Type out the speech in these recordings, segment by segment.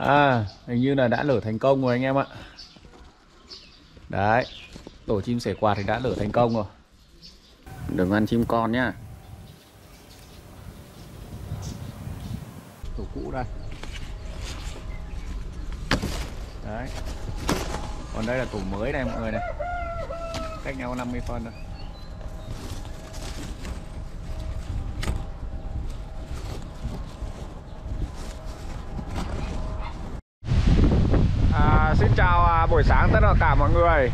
À, hình như là đã lở thành công rồi anh em ạ. Đấy, tổ chim sẻ quạt thì đã lở thành công rồi. Đừng ăn chim con nhá. Tổ cũ đây. Đấy. Còn đây là tổ mới này mọi người này. Cách nhau 50 phân thôi. Xin chào buổi sáng tất cả mọi người.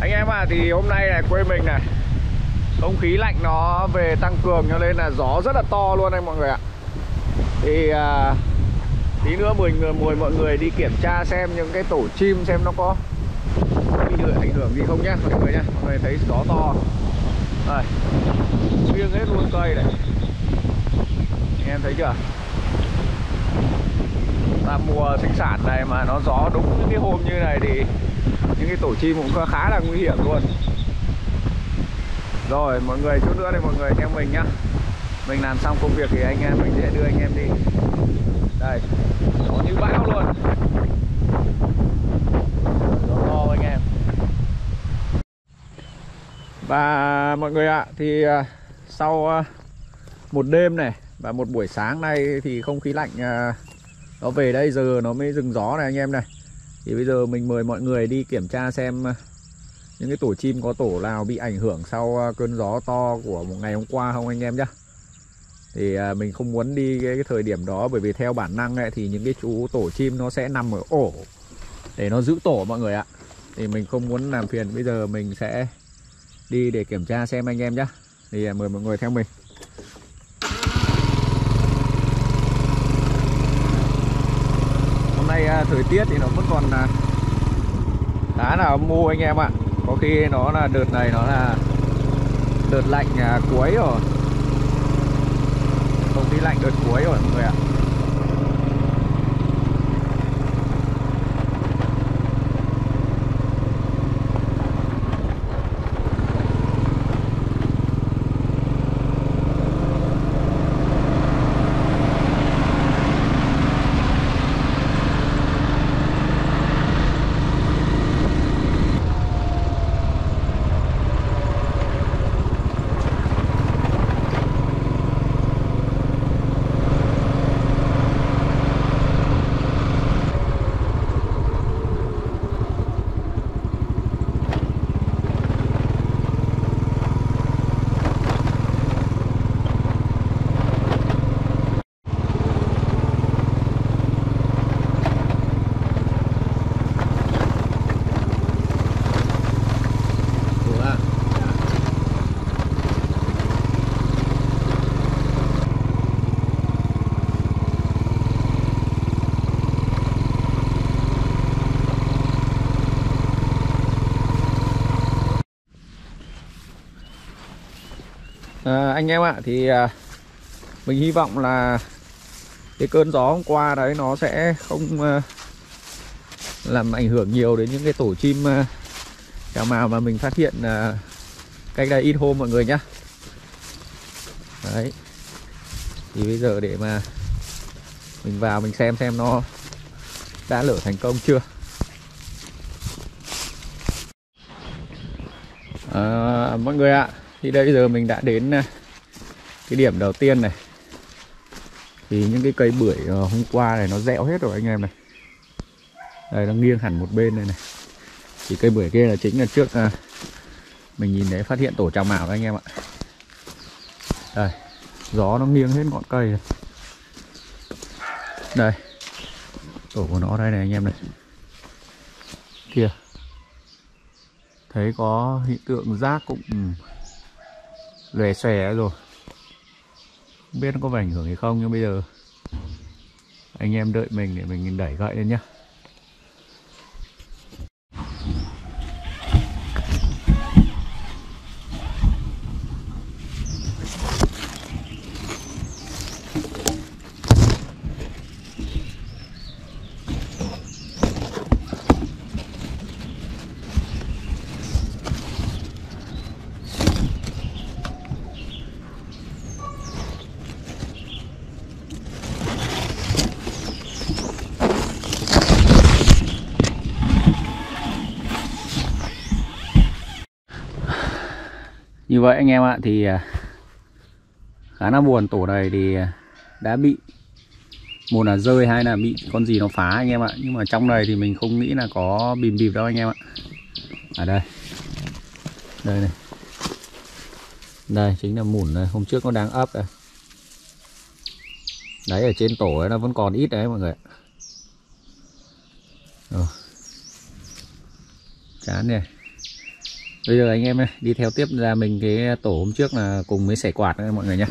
Anh em thì hôm nay này quê mình này, không khí lạnh nó về tăng cường cho nên là gió rất là to luôn anh mọi người ạ. Thì tí nữa mời mọi người đi kiểm tra xem những cái tổ chim xem nó có bị ảnh hưởng gì không nhá mọi người nhá. Mọi người thấy gió to rồi, nghiêng hết luôn cây này. Anh em thấy chưa? Là mùa sinh sản này mà nó gió đúng những cái hôm như này thì những cái tổ chim cũng khá là nguy hiểm luôn. Rồi mọi người, chút nữa đây mọi người anh em mình nhá. Mình làm xong công việc thì anh em mình sẽ đưa anh em đi. Đây, gió như bão luôn. Gió to anh em. Và mọi người ạ, thì sau một đêm này và một buổi sáng nay thì không khí lạnh nó về đây giờ nó mới dừng gió này anh em này. Thì bây giờ mình mời mọi người đi kiểm tra xem những cái tổ chim có tổ nào bị ảnh hưởng sau cơn gió to của một ngày hôm qua không anh em nhá. Thì mình không muốn đi cái thời điểm đó, bởi vì theo bản năng ấy, thì những cái chú tổ chim nó sẽ nằm ở ổ để nó giữ tổ mọi người ạ. Thì mình không muốn làm phiền, bây giờ mình sẽ đi để kiểm tra xem anh em nhá. Thì mời mọi người theo mình. Thời tiết thì nó vẫn còn khá là âm u anh em ạ. Có khi nó là đợt này nó là đợt lạnh cuối rồi, không khí lạnh đợt cuối rồi mọi người ạ. Anh em ạ, thì mình hy vọng là cái cơn gió hôm qua đấy nó sẽ không làm ảnh hưởng nhiều đến những cái tổ chim Chào Mào mà mình phát hiện cách đây ít hôm mọi người nhá. Đấy, thì bây giờ để mà mình vào mình xem nó đã lở thành công chưa. Mọi người ạ, thì đây giờ mình đã đến cái điểm đầu tiên này. Thì những cái cây bưởi hôm qua này nó dẹo hết rồi anh em này. Đây, nó nghiêng hẳn một bên đây này. Thì cây bưởi kia là chính là trước mình nhìn thấy phát hiện tổ Chào Mào anh em ạ. Đây, gió nó nghiêng hết ngọn cây này. Đây, tổ của nó đây này anh em này. Kìa, thấy có hiện tượng rác cũng lòe xòe rồi, không biết nó có phải ảnh hưởng hay không. Nhưng bây giờ anh em đợi mình để mình đẩy gậy lên nhé. Như vậy anh em ạ, thì khá là buồn, tổ này thì đã bị, một là rơi, hai là bị con gì nó phá anh em ạ. Nhưng mà trong này thì mình không nghĩ là có bìm bịp đâu anh em ạ. Ở đây, đây này, đây chính là mủn này, hôm trước nó đang ấp đây. Đấy, ở trên tổ ấy nó vẫn còn ít đấy mọi người. Chán này. Bây giờ anh em ơi, đi theo tiếp ra mình cái tổ hôm trước là cùng mới sẻ quạt mọi người nhé.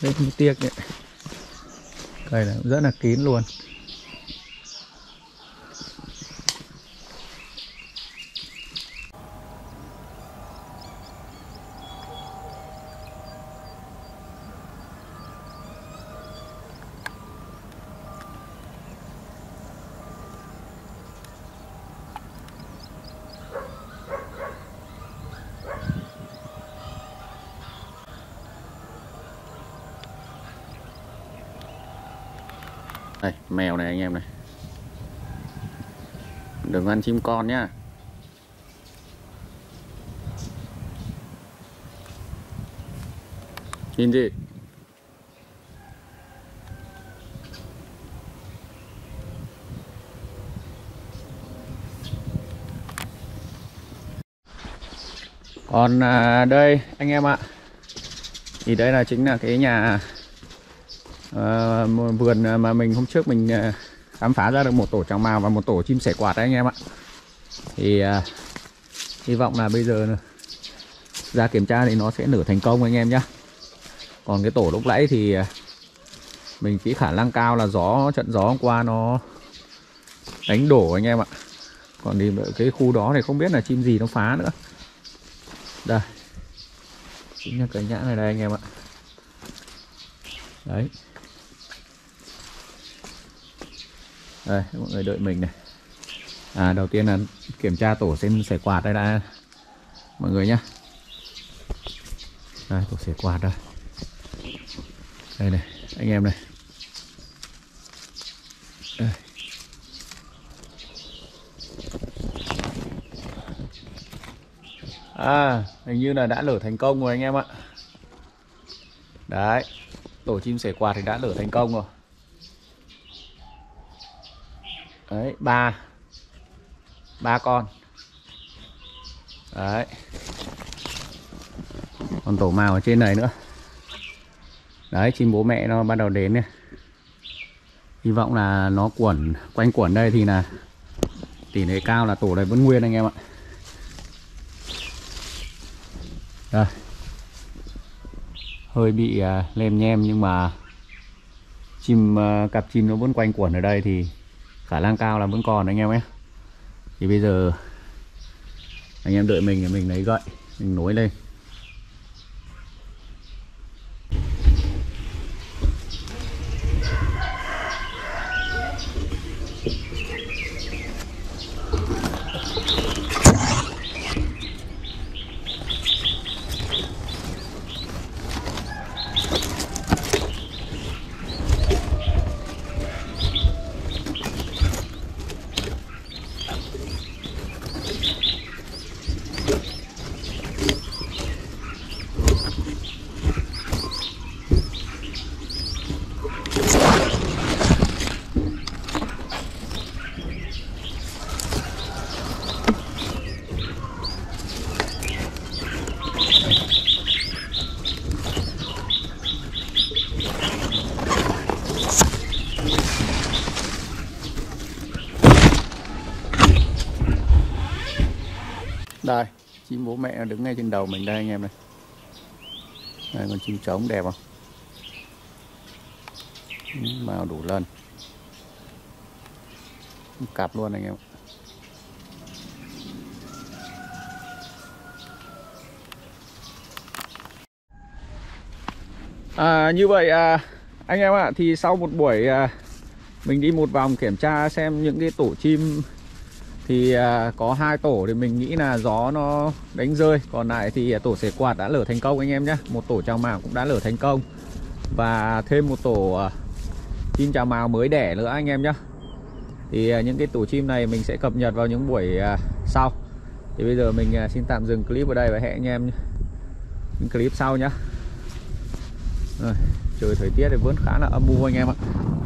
Rất tiếc đấy, cây này cũng rất là kín luôn. Đây, mèo này anh em này. Đừng ăn chim con nhá. Nhìn gì? Còn đây anh em ạ, thì đây là chính là cái nhà vườn mà mình hôm trước mình khám phá ra được một tổ chào mào và một tổ chim sẻ quạt đấy anh em ạ. Thì hy vọng là bây giờ ra kiểm tra thì nó sẽ nở thành công anh em nhé. Còn cái tổ lúc nãy thì mình nghĩ khả năng cao là trận gió hôm qua nó đánh đổ anh em ạ. Còn thì cái khu đó thì không biết là chim gì nó phá nữa. Đây, chính là cái nhãn này đây anh em ạ. Đấy, đây, mọi người đợi mình này. Đầu tiên là kiểm tra tổ xem sẻ quạt đây đã mọi người nhá. Đây, tổ sẻ quạt đây. Đây này, anh em này. Đây. Hình như là đã lở thành công rồi anh em ạ. Đấy, tổ chim sẻ quạt thì đã lở thành công rồi. Đấy, ba con. Đấy, còn tổ mào ở trên này nữa. Đấy, chim bố mẹ nó bắt đầu đến này. Hy vọng là nó quanh quẩn đây thì là tỷ lệ cao là tổ này vẫn nguyên anh em ạ. Đây, hơi bị lem nhem nhưng mà cặp chim nó vẫn quanh quẩn ở đây thì khả năng cao là vẫn còn anh em ấy. Thì bây giờ anh em đợi mình để mình lấy gậy mình nối lên. Đây, chim bố mẹ đứng ngay trên đầu mình đây anh em này. Đây, con chim trống đẹp không? Màu đủ lần. Cặp luôn anh em. Như vậy anh em ạ, thì sau một buổi mình đi một vòng kiểm tra xem những cái tổ chim thì có hai tổ thì mình nghĩ là gió nó đánh rơi, còn lại thì tổ sẻ quạt đã lở thành công anh em nhé. Một tổ chào mào cũng đã lở thành công và thêm một tổ chim chào mào mới đẻ nữa anh em nhé. Thì những cái tổ chim này mình sẽ cập nhật vào những buổi sau. Thì bây giờ mình xin tạm dừng clip ở đây và hẹn anh em những clip sau nhá. Trời thời tiết thì vẫn khá là âm u anh em ạ.